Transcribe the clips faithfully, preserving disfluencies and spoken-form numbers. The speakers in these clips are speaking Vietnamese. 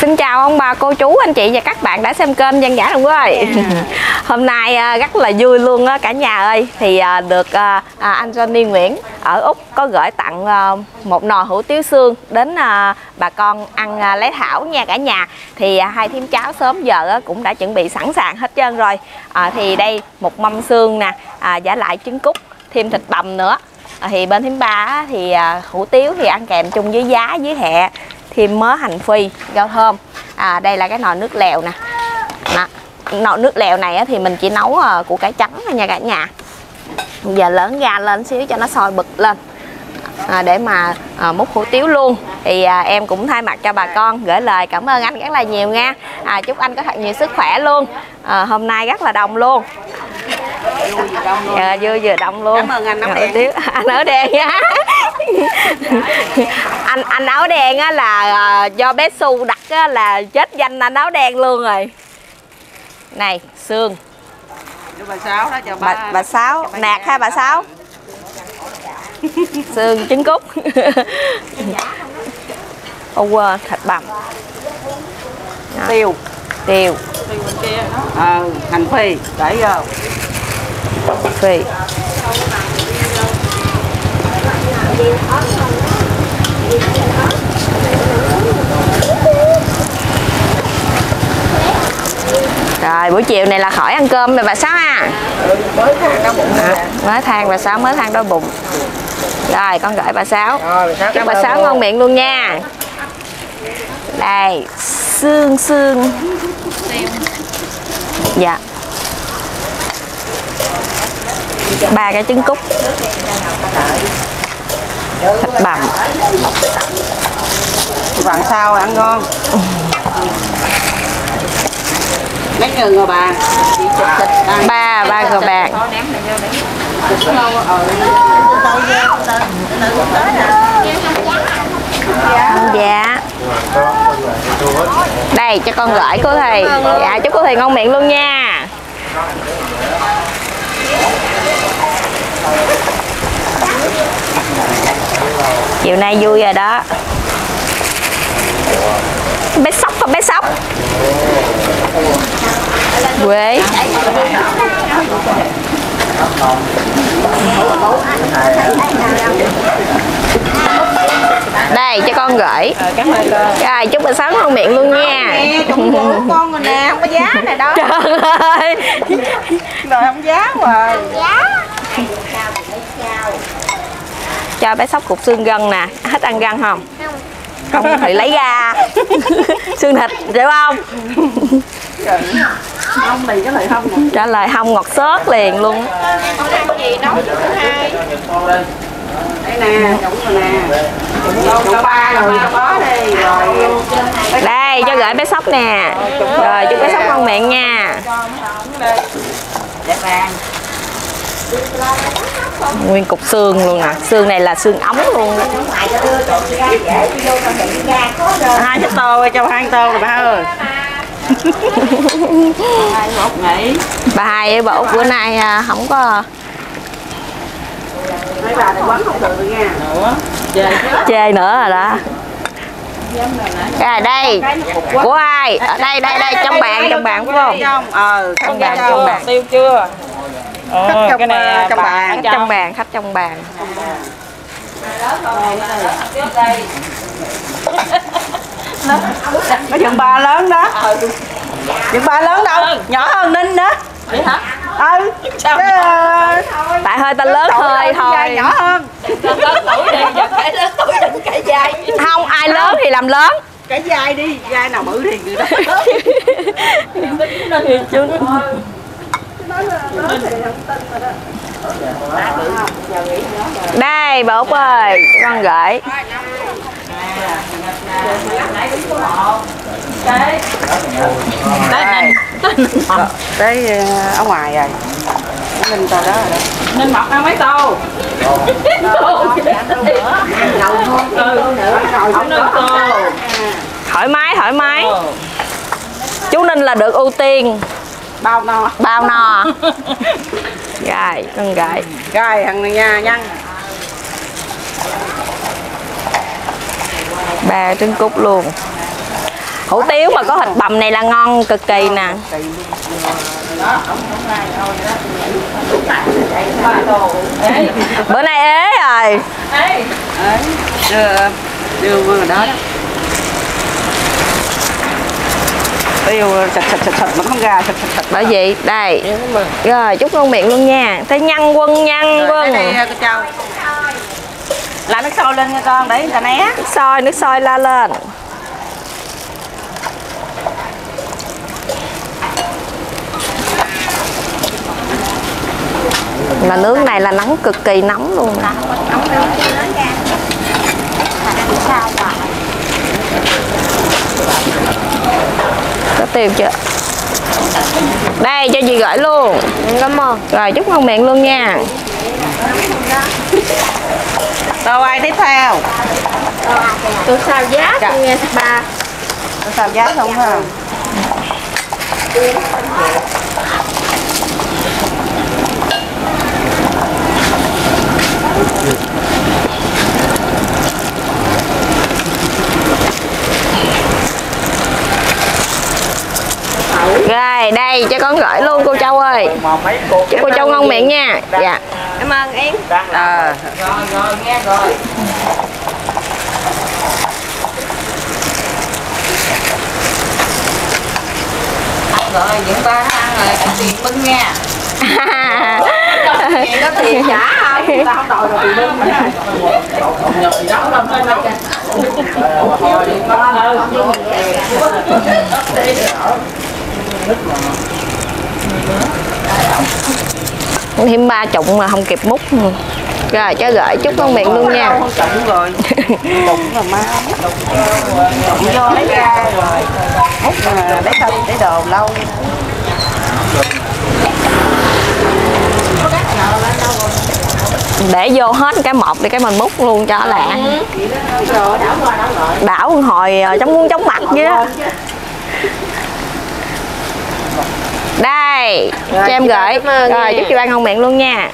Xin chào ông bà, cô chú, anh chị và các bạn đã xem kênh Dân Dã Đồng Quê. Yeah. Hôm nay rất là vui luôn á cả nhà ơi. Thì được anh Johnny Nguyễn ở Úc có gửi tặng một nồi hủ tiếu xương đến bà con ăn lấy thảo nha cả nhà. Thì hai thím cháu sớm giờ cũng đã chuẩn bị sẵn sàng hết trơn rồi. Thì đây một mâm xương nè, giả lại trứng cút, thêm thịt bằm nữa. Thì bên thím ba thì hủ tiếu thì ăn kèm chung với giá, với hẹ, thêm mớ hành phi, rau thơm. À, đây là cái nồi nước lèo nè. Đó. Nồi nước lèo này thì mình chỉ nấu củ cải trắng nha cả nhà. Giờ lớn ga lên xíu cho nó sôi bực lên, à, để mà à, múc hủ tiếu luôn. Thì à, em cũng thay mặt cho bà con gửi lời cảm ơn anh rất là nhiều nha. À, chúc anh có thật nhiều sức khỏe luôn. À, hôm nay rất là đông luôn. Vui vừa đông luôn. À, vui vừa đông luôn. Cảm ơn anh nấu đèn. Anh nấu đèn nha. anh anh áo đen á là do bé Su đặt á là chết danh anh áo đen luôn rồi. Này xương bà Sáu đó, cho bà, bà, bà Sáu cho bà nạt ha bà Sáu. Xương trứng cút. Ô quên, thịt bằm, tiêu tiêu tiêu bên kia đó. À, hành phi để vô phi. Rồi buổi chiều này là khỏi ăn cơm rồi bà Sáu à. Ừ, mới than đói bụng à, mới than bà Sáu mới than đói bụng. Rồi con gửi bà Sáu. Rồi, bà Sáu, chúc bà Sáu ngon miệng luôn nha. Đây xương xương. Dạ. Ba cái trứng cút, thịt bằm. Vặn sao ăn ngon. Mấy người ngồi bà. Ba, ba ngồi bà. Dạ. Đây cho con gửi cô thầy. Dạ chúc cô thầy ngon miệng luôn nha. Chiều nay vui rồi đó. Bé Sóc không bé Sóc Quế. Đây cho con gửi. Rồi chúc bà Sáu ngon miệng luôn nha. Con rồi nè, không có giá này đâu. Trời ơi. Rồi không giá mà. Cho bé Sóc cục xương gân nè, hết ăn gân không? Không. Không thì lấy ra. Xương thịt, chịu không? Không thì trả lời không. Trả lời không ngọt xớt liền luôn. Con ăn gì nấu cho hai. Đây nè, trụng nè. Trụng ba rồi, có đi rồi. Đây, cho gửi bé Sóc nè. Rồi chúc bé Sóc ngon miệng nha. Đẹp vàng. Nguyên cục xương luôn nè, à. Xương này là xương ống luôn. Hai cái tô cho hai tô rồi ba ơi. Bà hai với bà Út bữa nay không có. Mấy bà này quấn không được nha. Chê nữa rồi đó. Rồi đây của ai? Ở đây đây đây trong bàn trong bàn đúng không? Ờ, trong bàn trong bàn. Tiêu chưa? Khách ừ, trong, cái này trong bàn, khách trong bàn, khách trong bàn. Có chừng ba lớn đó, chừng ba lớn đâu, nhỏ hơn Ninh đó. Vậy hả? Ừ. Tại hơi ta lớn hơi thôi. Nhỏ hơn. Không ai lớn thì làm lớn. Cái vai đi, vai nào bự thì người đó. Đây bà Út ơi, con gửi. Đấy ở ngoài rồi. Ninh tao đó rồi. Ninh mọc ăn mấy tô. Thoải mái thoải mái. Chú Ninh là được ưu tiên. Bao no. Bao no. Rồi, con gái. Rồi, thằng này nha, nhăn. Ba trứng cút luôn. Hủ tiếu mà có thịt bằm này là ngon cực kỳ nè. Bữa nay ế rồi. Đưa qua đó. Yêu sạch sạch sạch sạch mà không ra sạch sạch sạch. Bởi vậy đây. Rồi chúc ngon miệng luôn nha. Thế nhăn quân nhăn quân. Là nước sôi lên nha con, để người ta né. Nước sôi, nước sôi la lên. Là nướng này là nóng cực kỳ nóng luôn nè. Nóng nướng ra. Có tiêu chưa? Đây cho chị gửi luôn. Cảm ơn. Rồi chúc ngon miệng luôn nha. Đâu ai tiếp theo? Tôi xào giá tôi nghe ba. Tôi xào giá không hả? Rồi đây cho con gửi luôn cô Châu ơi. Chúc cô Châu ngon miệng nha. Dạ. Cảm ơn em. Ờ. Rồi rồi nghe rồi. Rồi những ba ăn rồi ăn tiền bưng nha. Tiền có tiền trả không? Người ta không đòi rồi tiền bưng. Thêm ba chụng mà không kịp múc. Rồi cho gửi chúc con miệng luôn nha. Chụng rồi. Chụng rồi má. Chụng vô lấy ra rồi. Múc mà lấy thịt để đồ lâu. Để vô hết cái một đi cái mình múc luôn cho lẹ. Đảo hồi chống muốn chống mặt chứ. Đây, rồi, cho em gửi. Rồi, nha. Chúc chị ăn ngon miệng luôn nha.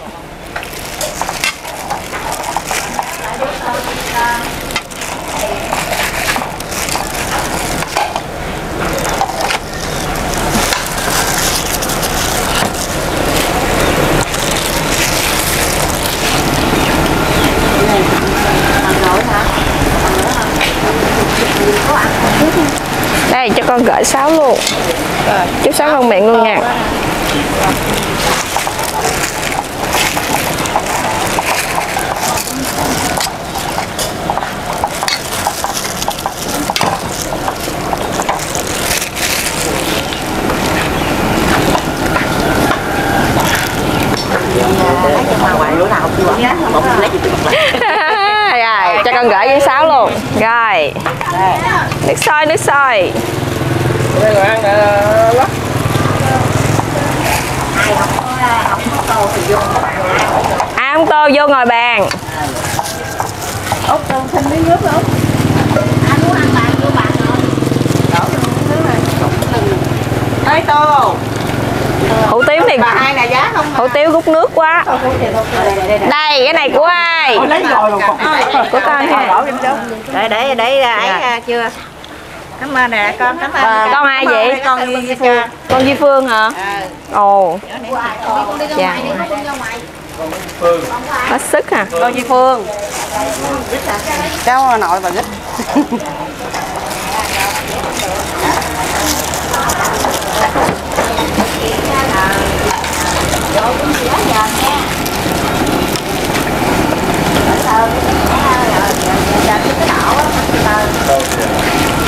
Đây, cho con gửi sáo luôn. Rồi, chúc sáo ngon miệng luôn nha. Rồi, cho con gửi với sáo luôn. Rồi. Nước sôi, nước sôi. Ai không tô vô ngồi bàn. Út con xin miếng nước luôn. Ai muốn ăn bàn vô bàn rồi. Đổ nước này. Ê tô. Hủ tiếu này bà hai nè giá không. Hủ tiếu gút nước quá. Đây cái này của ai? Của con ha. Để để để ấy chưa. Cảm ơn nè con, cảm ơn. À, con ai vậy? Con Duy Phương. Con Duy Phương hả? Ồ. Dạ. Hết sức hả? Con Duy Phương. Cháu nội bà gích.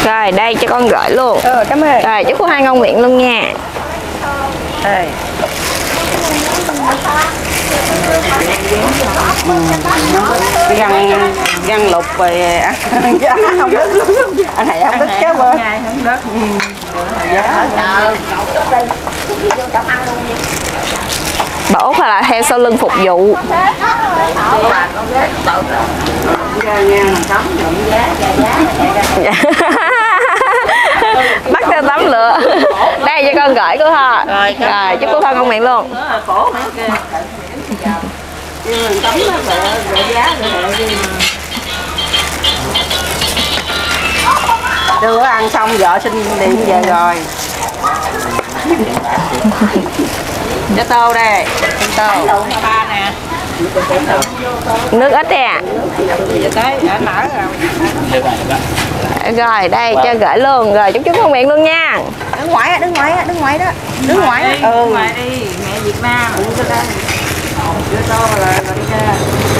Rồi đây cho con gửi luôn. Ừ, cảm ơn. Rồi chúc cô hai ngon miệng luôn nha. Đây. Găng găng lục rồi ăn không đứt luôn. Anh này không đứt chứ bơ. Không đứt. Bà Út là theo sau lưng phục vụ. Bắt theo tấm lửa. Đây cho con gửi của họ. Rồi chúc cô Phan ngon miệng luôn. Đưa ăn xong vợ xin điện về rồi. Cho tô đây, tô. Ba nè. Nước ít nè. À. Rồi đây cho gửi luôn, rồi chúc chúc con miệng luôn nha. Đứng ngoài, đứng ngoài, đứng ngoài đó. Đứng ngoài. Ngoài đi, ừ. Ngoài đi, mẹ Việt Nam. Đưa tô là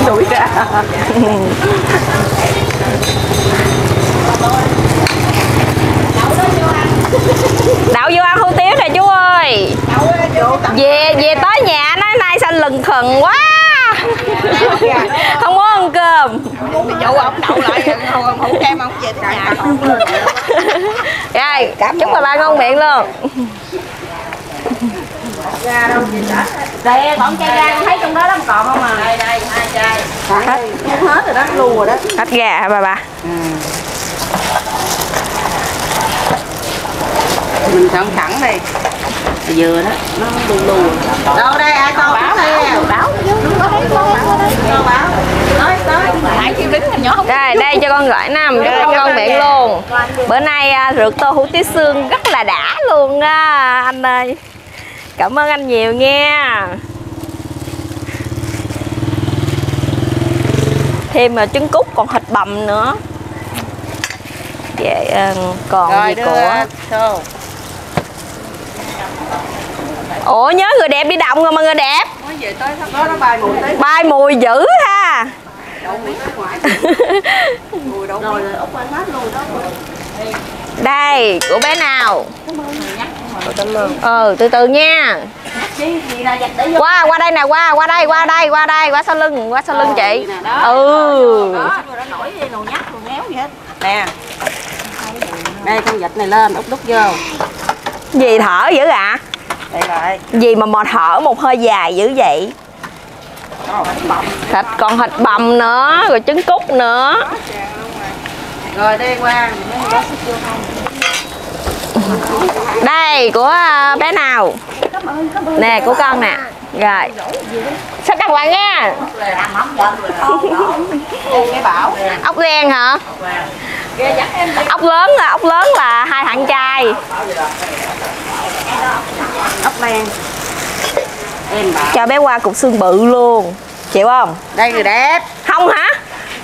đuổi ra. Đậu vô ăn hủ tiếu nè chú ơi. Về về tới nhà nói nay xanh lừng khừng quá. Không muốn ăn cơm. Chú ông đậu lại không hủ kem ông về tới nhà. Rồi, chúc bà ba ngon miệng luôn. Đây còn chai ra thấy trong đó lắm còn không à. Đây đây hai chai. Hết hết rồi đó, luôn rồi đó. Hết gà hả bà ba? Ừ. Mình sẵn sẵn đây vừa đó nó đu đu đâu đây ai con báo đây báo đây đây cho con gửi nằm cho con con miệng luôn. Bữa nay rượt tô hủ tiếu xương rất là đã luôn á anh ơi, cảm ơn anh nhiều nha. Thêm mà trứng cút còn thịt bằm nữa. Vậy còn rồi, gì của ủa nhớ người đẹp đi động rồi mà người đẹp bay mùi dữ ha. Đây của bé nào. Ừ từ từ nha. Qua qua đây nè, qua qua đây qua đây qua đây qua sau lưng, qua sau lưng chị. Ừ nè. Đây con vịt này lên úp đút vô. Gì thở dữ ạ? À? Gì mà mò thở một hơi dài dữ vậy? Thịt còn thịt bằm nữa, rồi trứng cút nữa. Rồi đi qua. Đây của bé nào? Nè của con nè. Rồi. Sắp đặt bạn nha. Ốc len hả? Ốc lớn là ốc lớn là hai thằng trai. Ốc len. Cho bé qua cục xương bự luôn. Chịu không? Đây người đẹp. Không hả?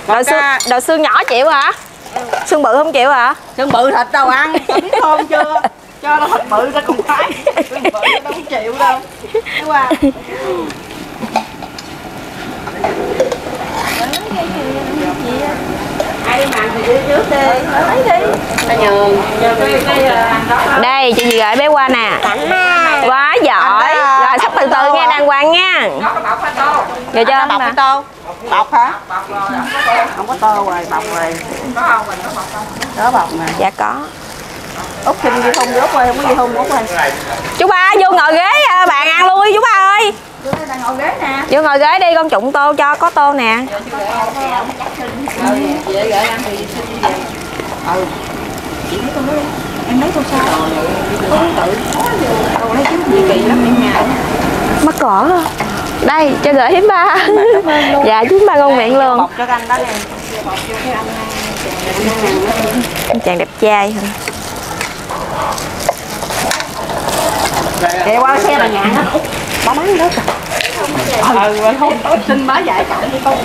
Đồi xương, đồi xương nhỏ chịu hả? Xương bự không chịu hả? Xương bự thịt đâu ăn, có biết không chưa? Cho nó thịt bự ra cùng thái. Xương bự nó không chịu đâu. Đi qua. Đây chị gì gửi bé qua nè. Quá giỏi. Rồi sắp từ từ nghe đàng hoàng nha. Giờ cho bọc cái tô. Bọc hả? Không có tô rồi, bọc rồi. Có bọc nè. Dạ có. Út xin vô thùng rốt rồi, không có vô thùng rốt rồi. Chú ba vô ngồi ghế bạn ăn luôn đi chú ba ơi. Ngồi ghế nè. Vô ngồi ghế đi con trụng tô cho có tô nè. Ừ. Chị lấy con đó đi. Em lấy con sao? Tự con lấy kiếm kỳ lắm em nhà. Mắc cỡ. Đây, cho gửi hiếm ba. Dạ, hiếm ba con miệng luôn. Bọc cho anh đó nè. Bọc vô cái anh này. Chàng đẹp trai hả? Kệ qua xe bà nhà đó. Bà bán đó kìa. Ừ, không xin má dạy cậu đi con.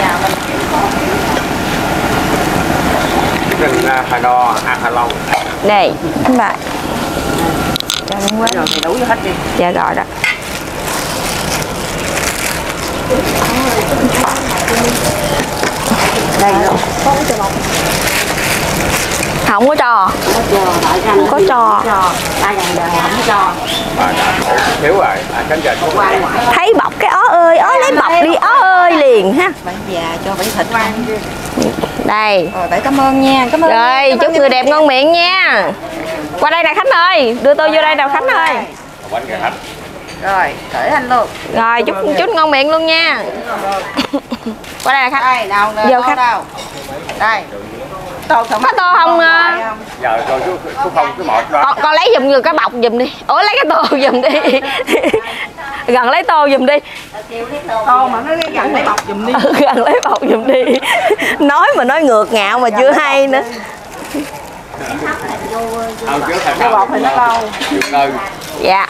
Dạ, mình kiếm con. Hà đo, Hà Long. Đây, các bạn. Rồi đủ hết đi. Dạ rồi đó. Đây rồi. Không có trò. Không có trò. Thiếu rồi. Thấy bọc cái ó ơi, ó lấy bọc đi ó ơi liền ha. Bạn già cho bánh thịt ăn. Đây. Ờ, cảm ơn nha. Cảm ơn rồi, nha. Cảm chúc ơn người đẹp ngon miệng nha. Qua đây nè Khánh ơi, đưa tôi vô đây nào Khánh ơi. Rồi, cởi anh luôn. Rồi, chúc chúc ngon miệng luôn nha. Qua đây nè Khánh. Đây, nào nè, vô Khánh. Đâu. Đây. Tô không. Có tô không? Giờ rồi chú không cái mọt đó. Con lấy giùm người cái bọc giùm đi. Ủa lấy cái tô giùm đi. Gần lấy tô giùm đi. Tô mà nó gần lấy bọc giùm đi. Ừ, gần lấy bọc giùm đi. Nói mà nói ngược ngạo mà gần chưa hay nữa. Cái bọc thì nó lâu. Dạ.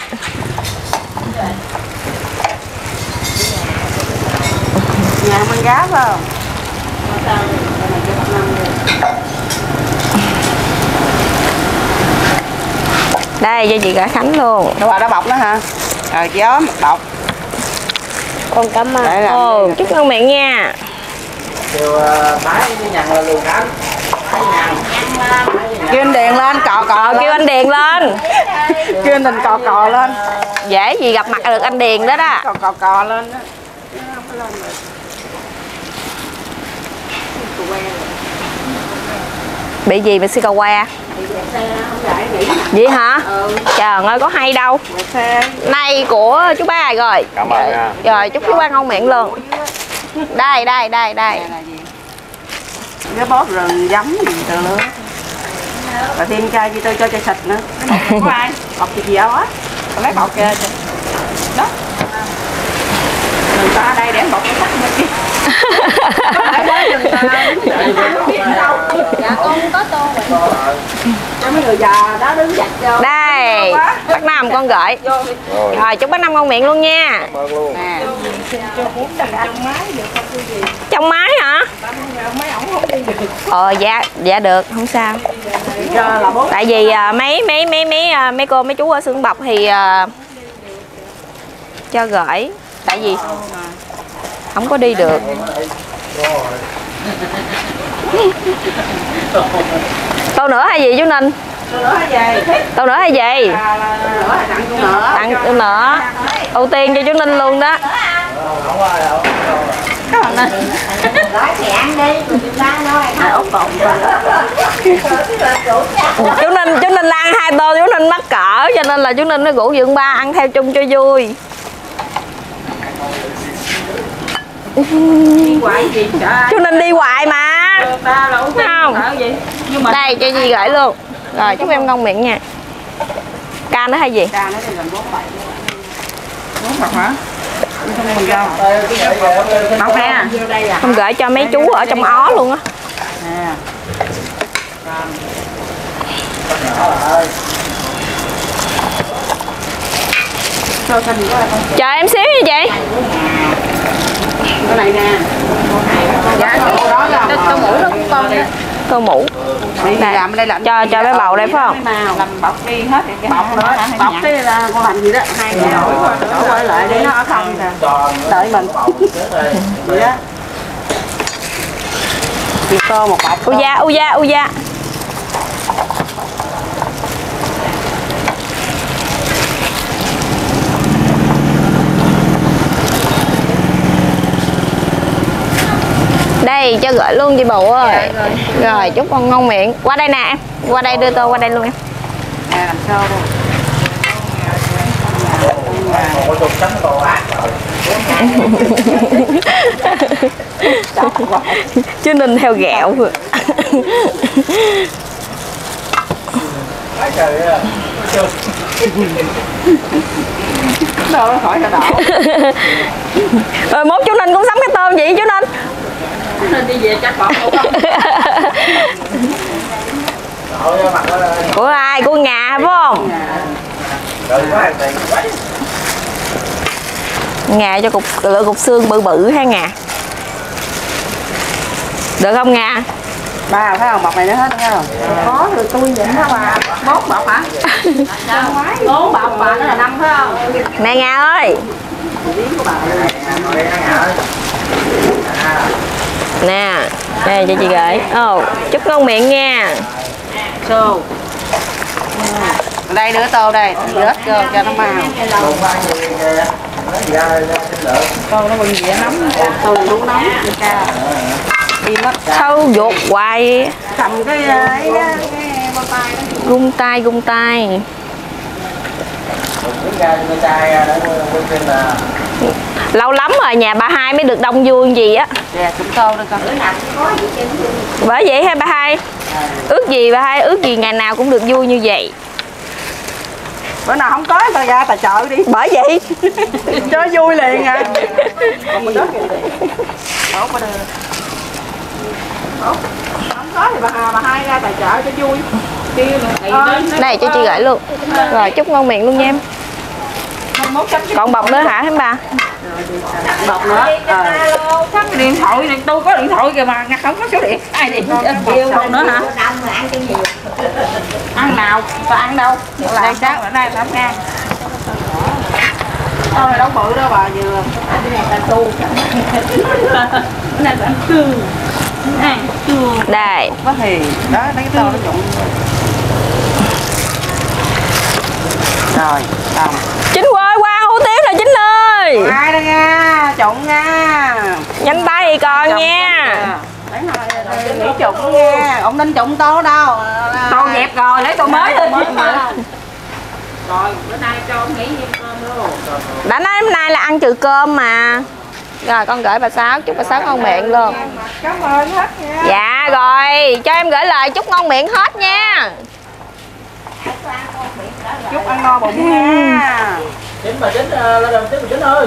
Nhà mình gáp không? Đây cho chị gửi Khánh luôn. Đâu bà đã bọc nó hả? Rồi chị ốm, bọc. Con cảm ơn. Ồ, chúc ơn mẹ nha. Kêu bái cái nhằn lên luôn Khánh. Kêu anh Điền lên, cò cò lên. Kêu anh Điền lên. Kêu anh Điền cò cò lên. Dễ gì gặp mặt được anh Điền đó đó. Cò cò cò lên đó. Bị gì mà xe cầu qua? Vậy hả? Ừ. Trời ơi có hay đâu. Nay của chú ba rồi. Cảm ơn nha. Rồi chúc chú ba ngon miệng luôn. Đây đây đây đây. Cái bóp rừng giấm gì từ nữa. Và thêm chai gì tôi cho chai sạch nữa. Có ai? Bọc gì gì đâu á? Lấy bọc kìa. Đó. Người ta đây để bọc cái sắt bên kia. Đây, bác Nam con gửi. Rồi chúc bác Nam ngon miệng luôn nha. Trong máy hả? Ờ dạ dạ được không sao. Tại vì mấy mấy mấy mấy mấy cô mấy chú ở xưởng bọc thì cho gửi. Tại vì không có đi được. Tô nữa hay gì chú Ninh? Tô nữa hay gì? Tô nữa hay gì? Tặng tô nữa. Ưu tiên cho chú Ninh luôn đó. Chú Ninh chú Ninh ăn hai tô chú Ninh mắc cỡ cho nên là chú Ninh nó rủ dượng ba ăn theo chung cho vui. Đi hoài gì trời. Chú Ninh đi hoài mà. Không. Đây cho Di gửi luôn. Rồi chúc em ngon miệng nha. Ca nữa hay gì? Ca nữa thì gần bốn hả? Không gửi cho mấy chú ở trong ó luôn á. Chờ em xíu nha chị. Cái này nè. Dạ, cái đó là tô mũ nó cũng con đó. Tô mũ. Này làm đây lạnh. Cho cho bé bầu đây phải không? Làm bọc đi hết rồi. Bọc nữa, bọc cái là con lạnh gì đó, hai cái đổi qua đổi qua lại để nó ở không nè. Đợi mình. Vậy đó. Thì tô một bọc. Uya, uya, uya. Đây cho gửi luôn chị Bầu ơi. Dạ, rồi. Rồi chúc con ngon miệng. Qua đây nè em. Qua đây đưa tô qua đây luôn em. À, làm sao luôn. Chứ Ninh theo gạo rồi. Đâu nó khỏi ra đảo. Rồi mốt chú Ninh cũng sắm cái tôm vậy chú Ninh. Nên đi về chắc bỏ không? Của ai? Của nhà phải không? Ngà cho cục lựa cục xương bự bự ha Ngà. Được không Ngà? Ba phải không? Bọc này nữa hết đúng không? Có rồi tôi nhịn hả bà? Bốn bọc hả? Bốn bọc bà nó là năm phải không? Nè Ngà ơi. Nè, đây cho chị gửi. Ồ, oh, chúc ngon miệng nha. Xô. Đây nữa tô đây, rớt vô cho nó màu. Tô nó bưng dĩa nóng, tô luôn nóng. Đi mất. Thâu vột hoài. Cầm cái ấy đó, cái bao tay đó. Gung tay, gung tay. Lâu lắm rồi nhà bà hai mới được đông vui gì á. Dạ, cũng tô đây con. Bởi vậy hả bà hai? Ước gì bà hai, ước gì ngày nào cũng được vui như vậy. Bữa nào không có tao ra tao chợ đi. Bởi vậy cho vui liền à. Còn mình không có thì bà, bà hai ra tài chợ cho vui. Ờ, này cho chị gửi luôn. Rồi chúc ngon miệng luôn nha em. Còn bọc nữa hả em bà? Bọc nữa. Điện thoại này tôi có điện thoại kìa mà ngặt không có số điện. Ai điện bọc nữa hả? Ăn nào và ăn đâu? Đây sáng bữa nay tám ngàn. Thôi đóng bự đó bà vừa. Bữa nay tạm cư. Này, đây. Có thì đó, lấy cái tô nó trụng. Rồi, xong. Chính ơi, qua hủ tiếu nè Chính ơi. Ai đây nha, trụng nha. Nhanh tay còn trụng nha. Đánh rồi, nghỉ trụng nha. Ông Ninh trụng tô đâu. Tô dẹp rồi, lấy tô mới lên. Rồi, bữa nay cho ông nghỉ thêm cơm nữa. Đã nói hôm nay là ăn trừ cơm mà. Rồi con gửi bà Sáu, chúc bà Sáu ngon miệng luôn. Cảm ơn hết nha. Dạ rồi, cho em gửi lời chúc ngon miệng hết nha. Chúc ăn ngon bụng nha. Chính bà Chính lên đồng tiếp bà Chính ơi.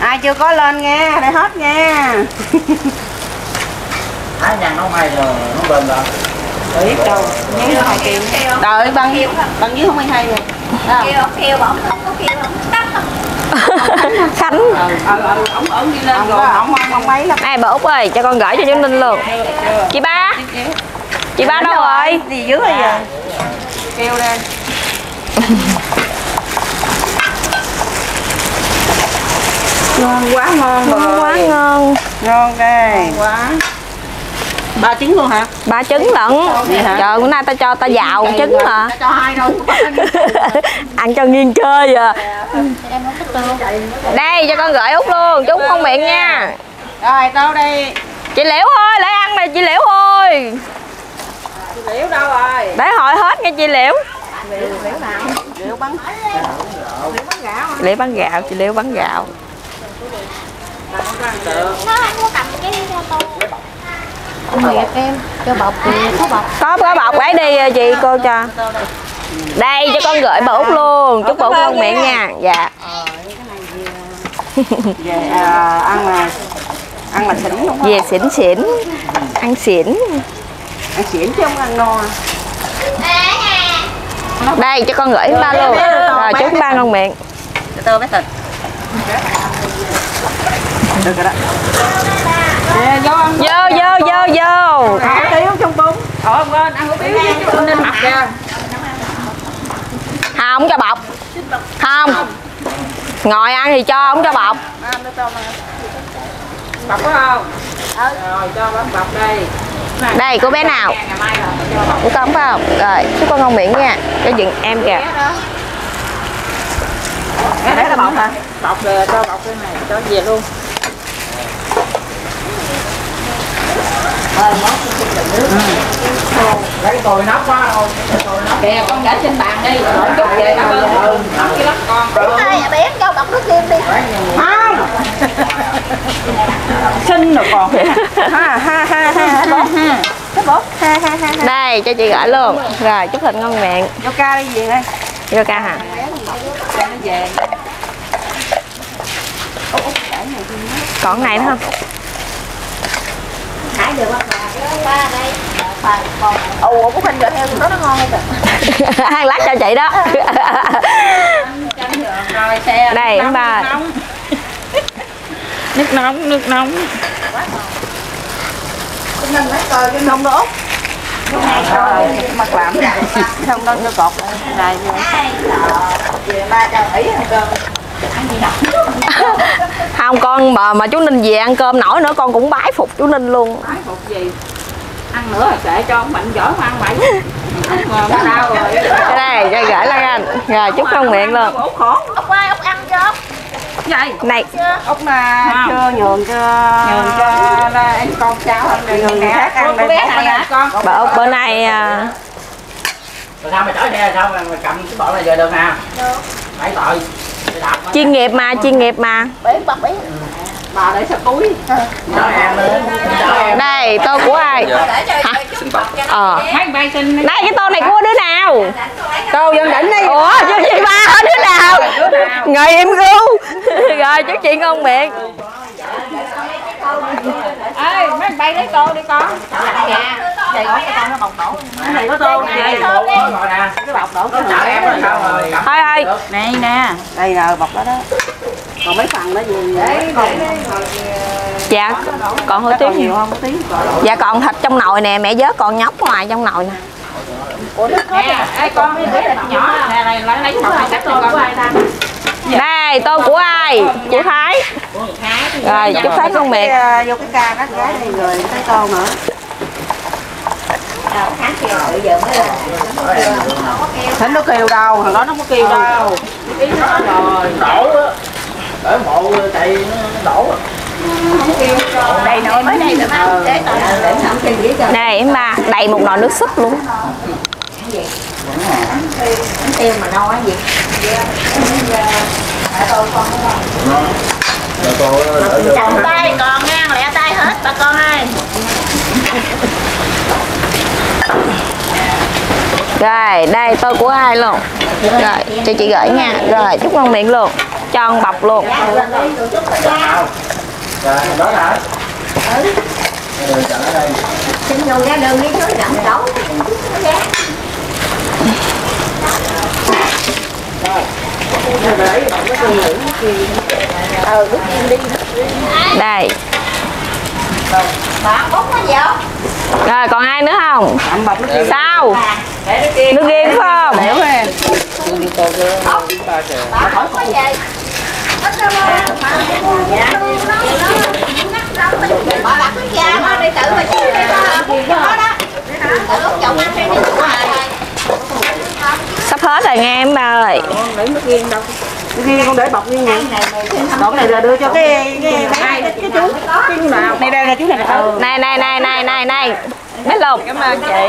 Ai chưa có lên nghe, đây hết nha. Ai nhằn nó mày rồi, nó bền rồi. Biết đâu, nhắn hồi kêu. Đợi băng dưới, băng dưới không ai hay rồi. Kêu, kêu bỏng không có kêu không tắt không. Khánh ai bà Út ơi cho con gửi cho Dân Linh luôn. Chị ba, chị ba đâu rồi? Gì dưới rồi kêu lên. Ngon quá ngon, ngon quá ngon, ngon đây quá. Ba trứng luôn hả? Ba trứng lận. Trời bữa nay ta cho ta dạo trứng mà. Cho hai đâu. Ăn cho nghiêng chơi à. Đây cho con gửi Út luôn, chúc ngon miệng nha. Rồi tao đi. Chị Liễu ơi, lại ăn nè chị Liễu ơi. Chị Liễu đâu rồi? Để hỏi hết nghe chị Liễu. Liễu nào? Liễu bắn gạo. Liễu bắn gạo, chị Liễu bắn gạo. Nó ăn có cầm cái tô. Đẹp em, cho bọc thì có bọc. Có có bọc ấy đi chị cô cho. Đây cho con gửi bà Út luôn, chúc bà Út ngon miệng nha. Dạ. Về à, ăn là ăn là xỉn đúng không? Về xỉn xỉn. Ăn xỉn. Ăn xỉn chứ không ăn no. Đây cho con gửi ba luôn. Rồi chúc ba ngon miệng. Cho tôi bé thịt. Được rồi đó. Vô vô vô vô. Ăn tí không trong bún. Ờ quên ăn hủ tiếu chứ nên mặc ra. Không cho bọc. Không. Ngồi ăn thì cho không cho bọc. Bọc có không? Rồi cho bọc đây. Đây cô bé nào? Của con phải không? Rồi, chúc con ngon miệng nha. Cho dựng em kìa. Để là bọc hả? Bọc rồi cho bọc cái này cho về luôn. Cái tồi nóc quá không? Kìa con để trên bàn đi, rồi chút về cảm ơn. Nóng cái lắm con. Ai à bé cho bọc nước kem đi. Không. Xinh rồi còn. Ha ha ha ha bóp ha. Cái bóp ha ha ha. Đây cho chị gửi luôn. Rồi chúc thịt ngon miệng. Vô ca đi về đây. Vô ca hả? Cho nó về. Còn này nữa không? Được không? Ba đây. Ủa Phúc Hình gửi theo nó nó ngon không kìa. Ăn lát cho chị đó. Rồi xe. Đây em ba. Nước nóng, nước nóng. Quá ngon. Cái nền lát coi cái nông đó. Cái này coi mặt làm. Không đâu cho cột. Này. Về ba cho ý ăn cơm. Không con mà mà chú Ninh về ăn cơm nổi nữa con cũng bái phục chú Ninh luôn. Bái phục gì? Ăn nữa là sẽ cho ông bệnh giỏi mà ăn bậy. Cái này cho gửi lên anh. Rồi chúc con miệng luôn. Ốc ơi, ốc ăn chưa ốc? Vậy. Này, ốc là chưa nhường cho nhường cho em con cháu nhường khác ăn đây. Bà Ốc bữa nay rồi sao mà chở xe sao mà cầm cái bọn này về được nè. Được. Phải tội. Chuyên nghiệp mà, chuyên nghiệp mà. Bể bọc bể. Bà để sập túi. Đây, tô của ai? Hả? Ờ. Đây, cái tô này của đứa nào? Tô Dân Đỉnh đi. Ủa, chú chị ba đứa nào? Người em cứu. Rồi, chú chị ngon miệng. Ê, mấy bay lấy tô đi con. Đây có cái nó bọc đổ. Cái này có tô này. Cái bọc đổ cái em sao rồi. Thôi ơi. Này nè, đây là bọc đó đó. Còn mấy phần đó gì vậy? Dạ, còn hủ tiếu nhiều không? Dạ còn thịt trong nồi nè, mẹ vớt còn nhóc ngoài trong nồi nè. Ủa đứt hết à? Ê con cái thịt nhỏ nè, này lấy lấy bọc sắt con của ai ta? Đây, tô của ai? Của Thái. Rồi, chú Thái con miệt. Vô cái ca đó gái này rồi cái tô nữa. Thính nó kêu đâu, thằng đó nó có kêu đâu. Rồi, đổ á. Để mộ chạy nó đổ. Đây nồi mới đây được không? Đây em ba, đầy một nồi nước súp luôn. Tiêu mà no gì? Chồng tay còn ngang lẹ tay hết bà con ơi. Rồi đây tôi của ai luôn. Rồi cho chị gửi nha. Rồi chúc ngon miệng luôn. Cho bọc luôn. Đây. Rồi còn ai nữa không? Sao? Nước riêng không? Sắp hết rồi nghe em bà ơi. Riêng con để bọc riêng nè. Bọc này là đưa cho cái cái cái, cái chú. Cái nào? Này đây nè chú này nè. Này này này này này này. Bé Lục. Cảm ơn chị.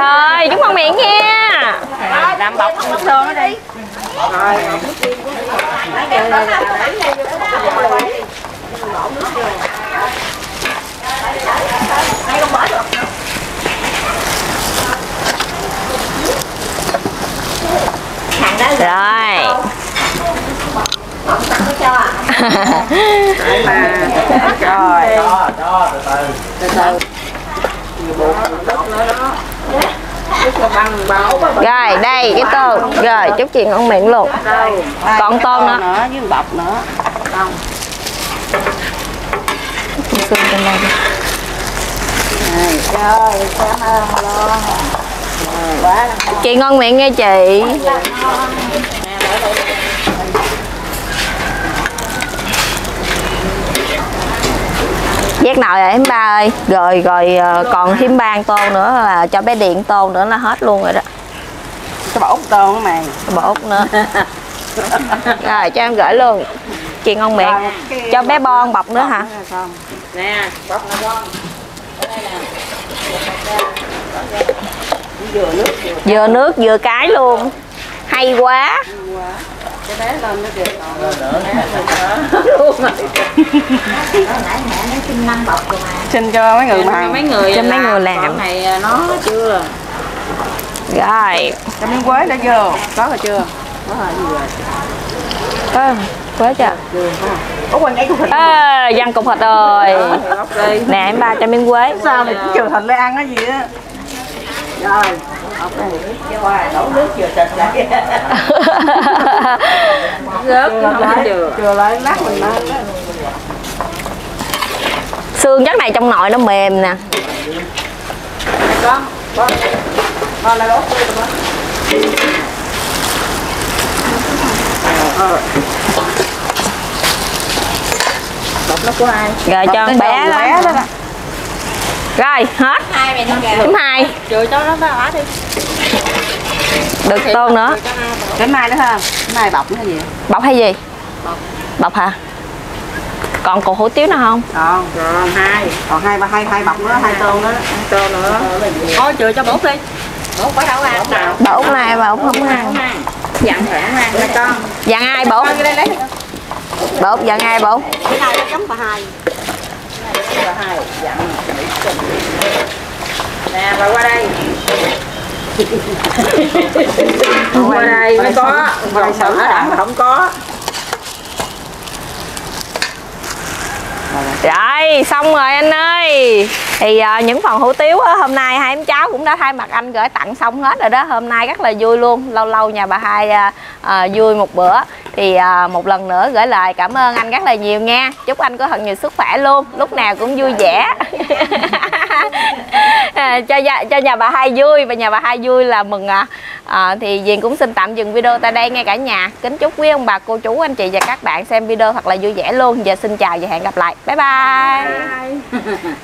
Rồi, chúng con miệng nha. Làm bọc nước tương nó đi. Rồi. Rồi. Rồi đây cái tô. Rồi chúc chị ngon miệng luôn. Còn tô nữa với bọc nữa. Xương trên đây đi. Chị ngon miệng nghe chị. Vét nồi rồi em ba ơi. Rồi rồi còn thêm ba tô nữa là cho bé Điện tô nữa là hết luôn rồi đó. Cái bỏ út tô nữa mày. Bỏ út nữa. Rồi cho em gửi luôn. Chị ngon miệng. Cho bé Bon bọc nữa hả? Nè, bọc nè Bon. Vừa nước vừa cái luôn. Hay quá. Cái bé lên nó kìa. Xin cho mấy người mà mấy người cho mấy người làm này nó chưa. Rồi, cái miếng quế đã vô, có rồi chưa? Có rồi. Ơ, quế chưa? Ủa quên cái cục thịt. Ê, dằn cục thịt rồi. Nè em ba cho miếng quế. Sao mà cũng chừa thịt để ăn cái gì á. Rồi. Nấu nước vừa thịt lại. Rớt không chừa. Chừa lại lát mình ăn. Xương chắc này trong nồi nó mềm nè. Con, con. Con lại đốt xương rồi con. Bọc nó của ai? Rồi cho con bé đó. Rồi hết chấm hai chửi tao nó ba đi được tô nữa chấm hai nữa ha chấm hai bọc hay gì bọc hay gì bọc, bọc hả còn cục hủ tiếu nữa không còn còn hai còn hai ba hai hai bọc nữa hai tô nữa tô nữa thôi chửi cho bột đi bột phải đâu ăn bột này bột không ăn dặn phải ăn con dặn ai bột Bộ dặn ai bộ? Bữa nay nó chấm bà hai. Bà hai dặn. Nè bà qua đây. Qua đây mới có. Bà sợ nó đẳng mà không có. Rồi xong rồi anh ơi. Thì uh, những phần hủ tiếu á, hôm nay hai em cháu cũng đã thay mặt anh gửi tặng xong hết rồi đó. Hôm nay rất là vui luôn. Lâu lâu nhà bà hai uh, uh, vui một bữa. Thì uh, một lần nữa gửi lời cảm ơn anh rất là nhiều nha. Chúc anh có thật nhiều sức khỏe luôn. Lúc nào cũng vui vẻ. cho, cho nhà bà hai vui. Và nhà bà hai vui là mừng ạ. à. uh, Thì Duyên cũng xin tạm dừng video tại đây nghe cả nhà. Kính chúc quý ông bà, cô chú, anh chị và các bạn xem video thật là vui vẻ luôn. Và xin chào và hẹn gặp lại. Bye bye, bye.